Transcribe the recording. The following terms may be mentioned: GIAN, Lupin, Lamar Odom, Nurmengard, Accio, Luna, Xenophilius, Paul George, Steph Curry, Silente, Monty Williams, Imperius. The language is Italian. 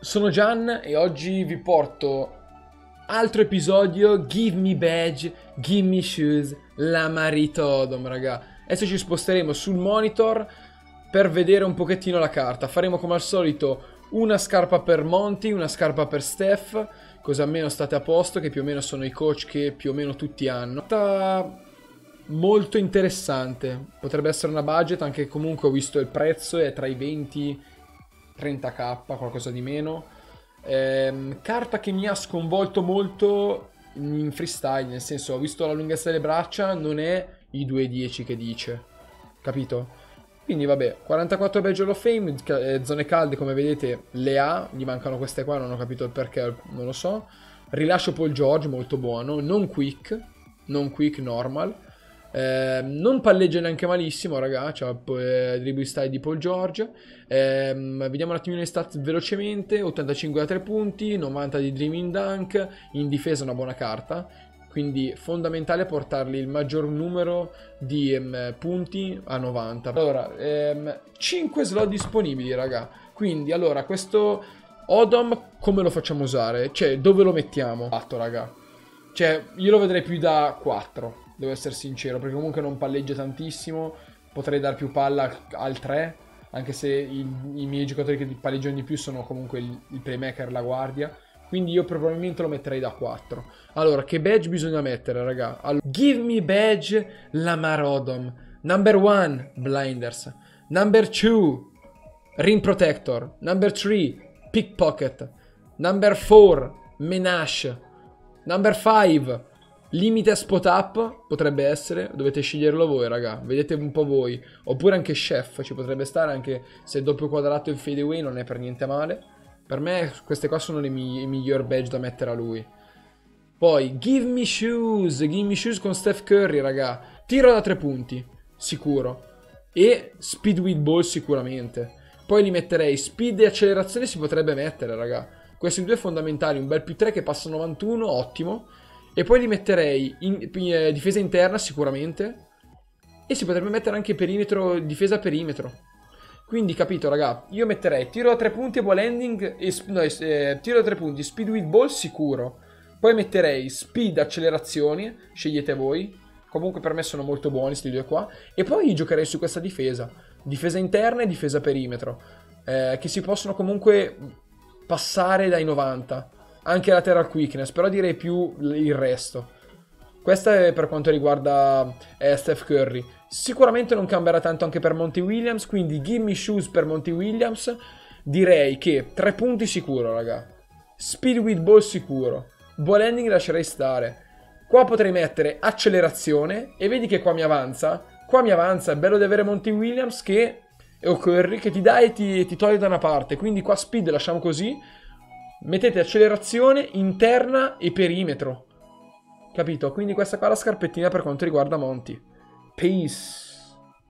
Sono Gian e oggi vi porto altro episodio Give me badge, give me shoes, Lamar Odom, raga. Adesso ci sposteremo sul monitor per vedere un pochettino la carta. Faremo come al solito una scarpa per Monty, una scarpa per Steph, cosa almeno state a posto, che più o meno sono i coach che più o meno tutti hanno. Molto interessante, potrebbe essere una budget, anche comunque ho visto il prezzo, è tra i 20-30k, qualcosa di meno. Carta che mi ha sconvolto molto in freestyle, nel senso, ho visto la lunghezza delle braccia, non è i 2.10 che dice, capito? Quindi vabbè, 44 badge Hall of Fame, zone calde come vedete le ha, gli mancano queste qua, non ho capito il perché, non lo so. Rilascio Paul George, molto buono, non quick, normal. Non palleggia neanche malissimo, raga, cioè dribble style di Paul George. Vediamo un attimino le stats velocemente: 85 da 3 punti, 90 di dreaming dunk, in difesa una buona carta, quindi fondamentale portargli il maggior numero di punti a 90. Allora, 5 slot disponibili, raga, quindi allora questo Odom come lo facciamo usare? Cioè, dove lo mettiamo? Fatto, raga, cioè io lo vedrei più da 4, devo essere sincero, perché comunque non palleggia tantissimo, potrei dar più palla al 3, anche se i miei giocatori che palleggiano di più sono comunque il playmaker, la guardia, quindi io probabilmente lo metterei da 4. Allora, che badge bisogna mettere, raga? Allora, give me badge Lamar Odom. Number 1, blinders. Number 2, rim protector. Number 3, pickpocket. Number 4, menage. Number 5, limite spot up, potrebbe essere, dovete sceglierlo voi, raga, vedete un po' voi, oppure anche chef ci potrebbe stare, anche se doppio quadrato in fade away non è per niente male. Per me queste qua sono le miglior badge da mettere a lui. Poi give me shoes con Steph Curry, raga, tiro da 3 punti sicuro e speed with ball sicuramente. Poi li metterei speed e accelerazione, si potrebbe mettere, raga, questi due fondamentali, un bel più 3 che passa 91, ottimo. E poi li metterei in difesa interna sicuramente. E si potrebbe mettere anche perimetro, difesa perimetro. Quindi, capito, raga, io metterei tiro da 3 punti e ball handling, tiro da 3 punti, speed with ball sicuro. Poi metterei speed, accelerazioni, scegliete voi. Comunque per me sono molto buoni questi due qua. E poi giocherei su questa difesa, difesa interna e difesa perimetro, che si possono comunque passare dai 90. Anche lateral quickness, però direi più il resto. Questa è per quanto riguarda Steph Curry. Sicuramente non cambierà tanto anche per Monty Williams, quindi give me shoes per Monty Williams. Direi che 3 punti sicuro, raga. Speed with ball sicuro. Ball handling lascerei stare. Qua potrei mettere accelerazione e vedi che qua mi avanza. Qua mi avanza, è bello di avere Monty Williams che o Curry che ti dà e ti toglie da una parte, quindi qua speed lasciamo così. Mettete accelerazione interna e perimetro, capito? Quindi questa qua è la scarpettina per quanto riguarda Monty. Peace.